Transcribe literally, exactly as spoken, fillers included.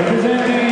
Representing